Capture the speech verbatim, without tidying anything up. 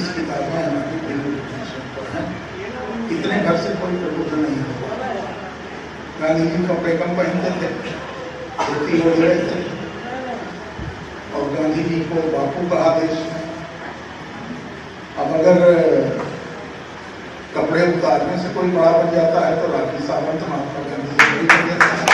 तीस किताबें हमारी बिल्कुल हैं, इतने घर से कोई प्रबोधन नहीं होगा। गांधी जी कपड़े कम पहनते थे, धोती ओढ़े थे, और गांधी जी को बापू का आदेश है। अब अगर कपड़े उतारने से कोई बड़ा बन जाता है तो राखी सावंत महात्मा गांधी जी